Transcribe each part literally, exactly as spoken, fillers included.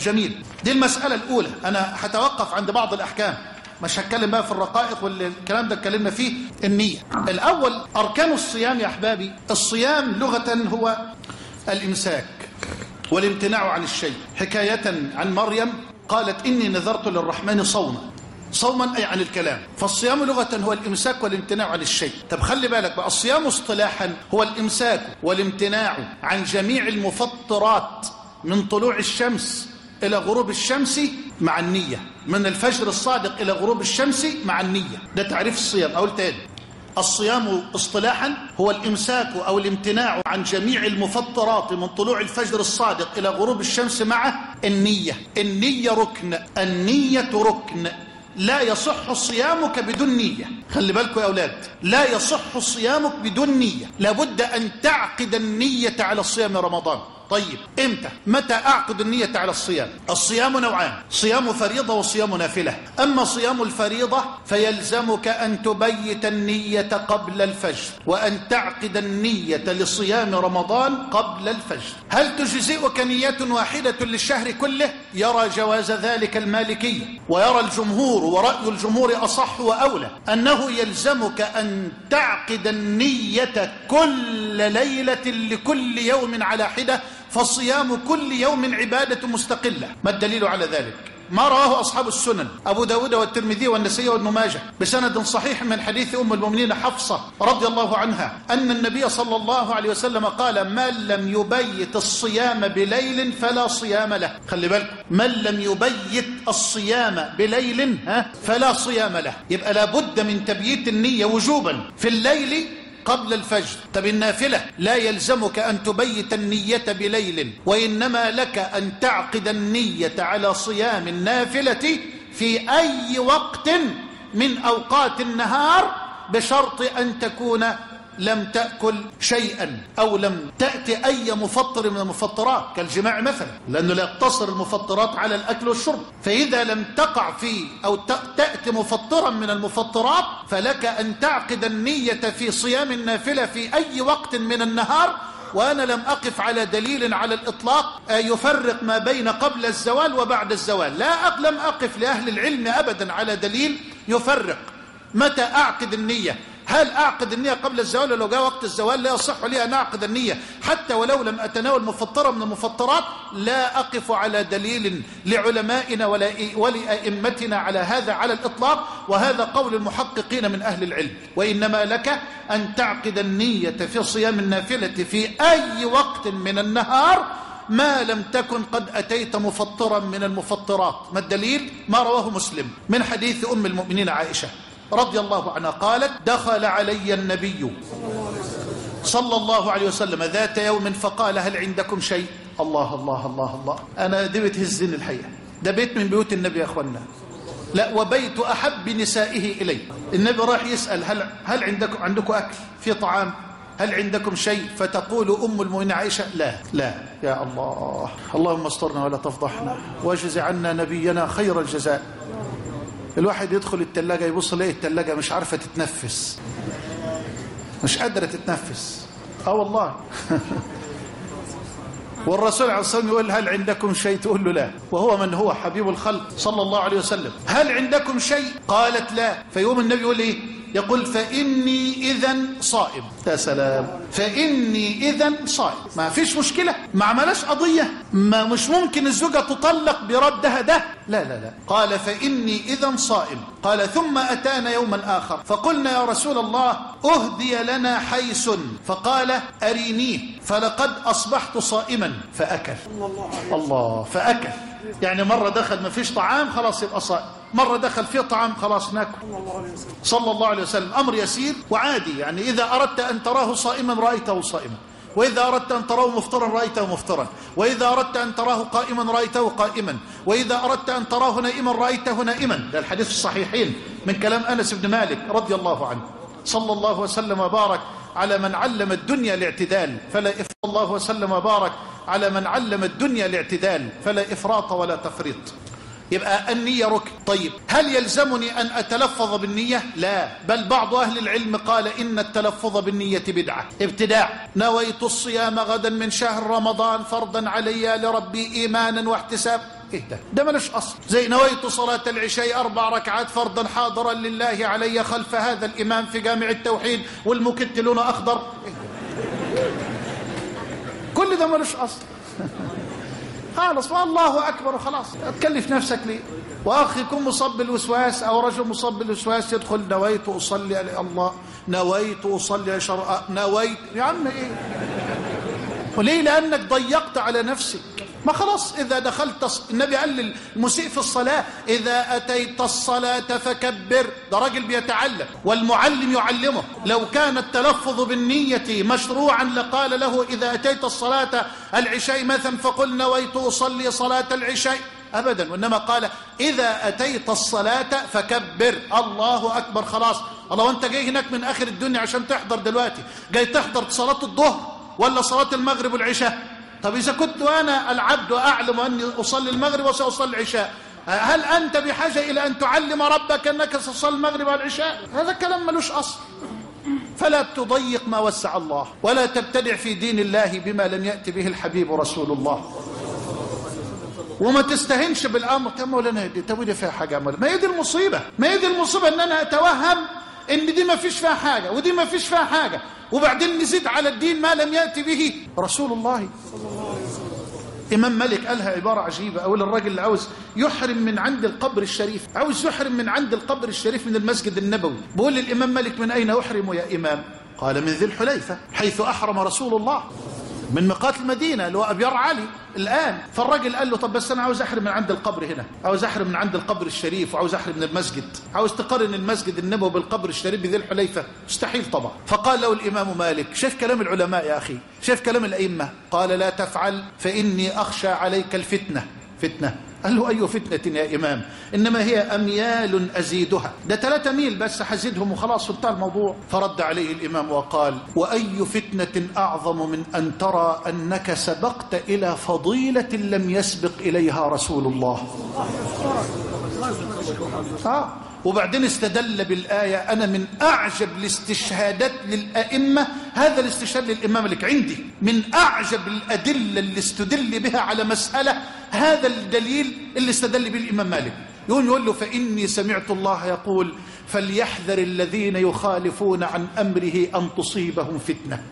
جميل. دي المسألة الأولى. أنا هتوقف عند بعض الأحكام، مش هتكلم بقى في الرقائق والكلام ده اتكلمنا فيه. النية الأول، أركان الصيام يا أحبابي. الصيام لغة هو الإمساك والامتناع عن الشيء. حكاية عن مريم قالت إني نذرت للرحمن صوما، صوما أي عن الكلام. فالصيام لغة هو الإمساك والامتناع عن الشيء. طب خلي بالك بقى، الصيام اصطلاحا هو الإمساك والامتناع عن جميع المفطرات من طلوع الشمس إلى غروب الشمس مع النية، من الفجر الصادق إلى غروب الشمس مع النية. ده تعريف الصيام. أقول تاني، الصيام اصطلاحا هو الإمساك أو الامتناع عن جميع المفطرات من طلوع الفجر الصادق إلى غروب الشمس مع النية. النية ركن، النية ركن، لا يصح صيامك بدون نية. خلي بالكم يا أولاد، لا يصح صيامك بدون نية. لابد أن تعقد النية على الصيام رمضان. طيب امتى؟ متى أعقد النية على الصيام؟ الصيام نوعان، صيام فريضة وصيام نافلة. أما صيام الفريضة فيلزمك أن تبيت النية قبل الفجر، وأن تعقد النية لصيام رمضان قبل الفجر. هل تجزئك نية واحدة للشهر كله؟ يرى جواز ذلك المالكي، ويرى الجمهور، ورأي الجمهور أصح وأولى، أنه يلزمك أن تعقد النية كل ليلة لكل يوم على حدة، فالصيام كل يوم عبادة مستقلة. ما الدليل على ذلك؟ ما رواه أصحاب السنن أبو داود والترمذي والنسائي وابن ماجه بسند صحيح من حديث أم المؤمنين حفصة رضي الله عنها أن النبي صلى الله عليه وسلم قال: من لم يبيت الصيام بليل فلا صيام له. خلي بالك، من لم يبيت الصيام بليل ها فلا صيام له. يبقى لابد من تبييت النية وجوبا في الليل قبل الفجر. طب النافلة لا يلزمك أن تبيت النية بليل، وإنما لك أن تعقد النية على صيام النافلة في أي وقت من أوقات النهار، بشرط أن تكون لم تأكل شيئا أو لم تأتي أي مفطر من المفطرات كالجماع مثلا، لأنه لا يقتصر المفطرات على الأكل والشرب. فإذا لم تقع في أو تأتي مفطرا من المفطرات فلك أن تعقد النية في صيام النافلة في أي وقت من النهار. وأنا لم أقف على دليل على الإطلاق يفرق ما بين قبل الزوال وبعد الزوال. لا لم أقف لأهل العلم أبدا على دليل يفرق متى أعقد النية. هل أعقد النية قبل الزوال؟ لو جاء وقت الزوال لا يصح لي أن أعقد النية، حتى ولو لم أتناول مفطرة من المفطرات. لا أقف على دليل لعلمائنا ولا ولأئمتنا على هذا على الإطلاق، وهذا قول المحققين من أهل العلم. وإنما لك أن تعقد النية في صيام النافلة في أي وقت من النهار ما لم تكن قد أتيت مفطرا من المفطرات. ما الدليل؟ ما رواه مسلم من حديث أم المؤمنين عائشة رضي الله عنها قالت: دخل علي النبي صلى الله عليه وسلم ذات يوم فقال: هل عندكم شيء؟ الله الله الله الله، أنا دي بتهزني الحقيقة. ده بيت من بيوت النبي يا أخوانا، لا وبيت أحب نسائه إليه. النبي راح يسأل: هل هل عندكم عندكم أكل؟ في طعام؟ هل عندكم شيء؟ فتقول أم المؤمنين عائشة: لا لا. يا الله، اللهم استرنا ولا تفضحنا، واجز عنا نبينا خير الجزاء. الواحد يدخل التلاجة يبص ليه التلاجة مش عارفة تتنفس، مش قادرة تتنفس. اه والله. والرسول عليه الصلاة والسلام يقول: هل عندكم شيء؟ تقول له لا، وهو من هو حبيب الخلق صلى الله عليه وسلم. هل عندكم شيء؟ قالت لا. فيقوم النبي يقول ايه؟ يقول: فإني إذا صائم. يا سلام، فإني إذا صائم. ما فيش مشكلة، ما عملش قضية، ما مش ممكن الزوجة تطلق بردها ده، لا لا لا. قال: فإني إذا صائم. قال: ثم أتانا يوما آخر فقلنا: يا رسول الله، أهدي لنا حيس. فقال: أرينيه. فلقد أصبحت صائما. فأكل. الله، فأكل. يعني مرة دخل ما فيش طعام، خلاص يبقى صائم. مرة دخل فيه طعام، خلاص ناكل. صلى الله عليه وسلم. أمر يسير وعادي، يعني إذا أردت أن تراه صائما رأيته صائما، وإذا أردت أن تراه مفطرا رأيته مفطرا، وإذا أردت أن تراه قائما رأيته قائما، وإذا أردت أن تراه نائما رأيته نائما. ده الحديث الصحيحين من كلام أنس بن مالك رضي الله عنه. صلى الله وسلم وبارك على من علم الدنيا الاعتدال فلا إفراط. الله وسلم وبارك على من علم الدنيا الاعتدال فلا إفراط ولا تفريط. يبقى النية ركن. طيب هل يلزمني أن أتلفظ بالنية؟ لا، بل بعض أهل العلم قال إن التلفظ بالنية بدعة ابتداع. نويت الصيام غدا من شهر رمضان فرضا علي لربي إيمانا واحتسابا. ايه ده؟ ده ملوش اصل. زي نويت صلاة العشاء اربع ركعات فرضا حاضرا لله علي خلف هذا الامام في جامع التوحيد والمكتلون اخضر، إيه كل ده؟ ملوش اصل. خلاص والله اكبر وخلاص، تكلف نفسك ليه؟ واخ يكون مصاب بالوسواس او رجل مصاب بالوسواس يدخل نويت اصلي الله، نويت اصلي شرع، نويت يا عم ايه؟ وليه؟ لانك ضيقت على نفسك. ما خلاص اذا دخلت، النبي قال المسيء في الصلاه اذا اتيت الصلاه فكبر، ده راجل بيتعلم والمعلم يعلمه. لو كان التلفظ بالنيه مشروعا لقال له اذا اتيت الصلاه العشاء مثلا فقل نويت اصلي صلاه العشاء، ابدا. وانما قال اذا اتيت الصلاه فكبر، الله اكبر خلاص. الله، وانت جاي هناك من اخر الدنيا عشان تحضر دلوقتي، جاي تحضر صلاه الظهر ولا صلاه المغرب والعشاء؟ طب إذا كنت أنا العبد وأعلم أني أصلي المغرب وسأصلي العشاء، هل أنت بحاجة إلى أن تعلم ربك أنك ستصلي المغرب والعشاء؟ هذا الكلام ملوش أصل. فلا تضيق ما وسع الله، ولا تبتدع في دين الله بما لم يأتي به الحبيب رسول الله. وما تستهنش بالأمر، يا مولانا طب دي فيها حاجة، ما هي دي المصيبة، ما هي دي المصيبة إن أنا أتوهم إن دي ما فيش فيها حاجة ودي ما فيش فيها حاجة، وبعدين نزيد على الدين ما لم يأتي به رسول الله. إمام مالك قالها عبارة عجيبة، أول الراجل اللي عاوز يحرم من عند القبر الشريف، عاوز يحرم من عند القبر الشريف من المسجد النبوي، بقول للإمام مالك من أين أحرم يا إمام؟ قال من ذي الحليفة حيث أحرم رسول الله، من ميقات المدينة اللي هو أبيار علي الآن. فالراجل قال له طب بس أنا عاوز أحرم من عند القبر هنا، عاوز أحرم من عند القبر الشريف، وعاوز أحرم من المسجد، عاوز تقارن المسجد النبوي بالقبر الشريف بذي الحليفة؟ مستحيل طبعا. فقال له الإمام مالك شايف كلام العلماء يا أخي، شايف كلام الأئمة، قال لا تفعل فإني أخشى عليك الفتنة. فتنة؟ قال له أي فتنة يا إمام، إنما هي أميال أزيدها، ده ثلاثة ميل بس هزيدهم وخلاص وانتهى الموضوع. فرد عليه الإمام وقال وأي فتنة أعظم من أن ترى أنك سبقت إلى فضيلة لم يسبق إليها رسول الله. آه. وبعدين استدل بالآية، أنا من أعجب الاستشهادات للأئمة، هذا الاستشهاد للإمام مالك عندي من أعجب الأدلة اللي استدل بها على مسألة، هذا الدليل اللي استدل به الإمام مالك. يقول يقول له فإني سمعت الله يقول فليحذر الذين يخالفون عن أمره أن تصيبهم فتنة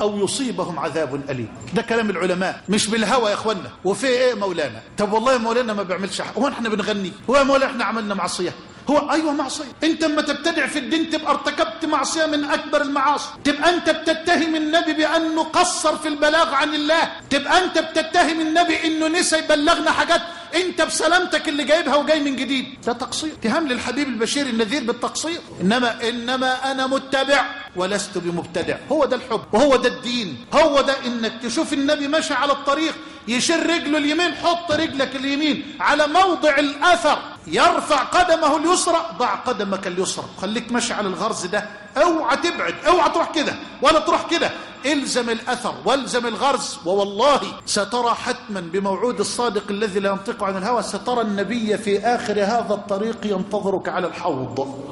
أو يصيبهم عذاب أليم. ده كلام العلماء مش بالهوى يا إخوانا. وفي إيه مولانا؟ طب والله مولانا ما بيعملش حاجة، هو إحنا بنغني؟ هو مولانا إحنا عملنا معصية؟ هو أيوة معصية. أنت لما تبتدع في الدين تبقى ارتكبت معصية من أكبر المعاصي، تبقى أنت بتتهم النبي بأنه قصر في البلاغ عن الله، تبقى أنت بتتهم النبي أنه نسى يبلغنا حاجات أنت بسلامتك اللي جايبها وجاي من جديد، ده تقصير. اتهام للحبيب البشير النذير بالتقصير، إنما إنما أنا متبع ولست بمبتدع. هو ده الحب وهو ده الدين، هو ده إنك تشوف النبي ماشي على الطريق يشير رجله اليمين، حط رجلك اليمين على موضع الأثر، يرفع قدمه اليسرى ضع قدمك اليسرى، خليك ماشي على الغرز ده، اوعى تبعد، اوعى تروح كده ولا تروح كده، الزم الأثر والزم الغرز، ووالله سترى حتما بموعود الصادق الذي لا ينطق عن الهوى، سترى النبي في آخر هذا الطريق ينتظرك على الحوض.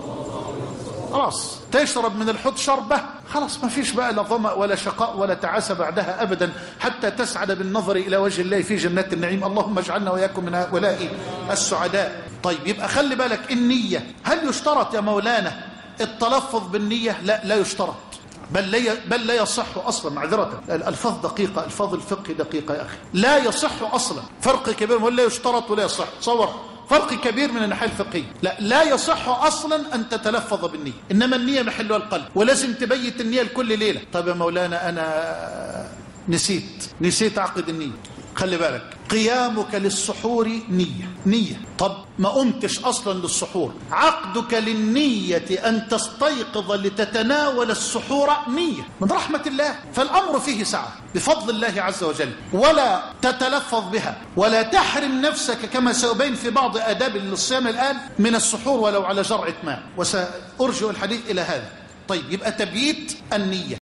خلاص تشرب من الحوض شربة، خلاص ما فيش بقى لا ظمأ ولا شقاء ولا تعاسة بعدها أبدا، حتى تسعد بالنظر إلى وجه الله في جنات النعيم. اللهم اجعلنا وإياكم من هؤلاء السعداء. طيب يبقى خلي بالك النية، هل يشترط يا مولانا التلفظ بالنية؟ لا لا يشترط، بل, بل لا يصح أصلا، معذرة الألفاظ دقيقة، ألفاظ الفقه دقيقة يا أخي، لا يصح أصلا، فرق كبير بين لا يشترط ولا يصح، تصور فرق كبير من الناحية الفقهية. لا لا يصح أصلا أن تتلفظ بالنية، إنما النية محلها القلب، ولازم تبيت النية لكل ليلة. طب يا مولانا أنا نسيت نسيت أعقد النية، خلي بالك قيامك للسحور نية نية، طب ما قمتش أصلا للسحور، عقدك للنية أن تستيقظ لتتناول السحور نية من رحمة الله، فالأمر فيه سعة بفضل الله عز وجل، ولا تتلفظ بها ولا تحرم نفسك كما سأبين في بعض آداب الصيام الآن من السحور ولو على جرعة ماء، وسأرجع الحديث إلى هذا. طيب يبقى تبييت النية.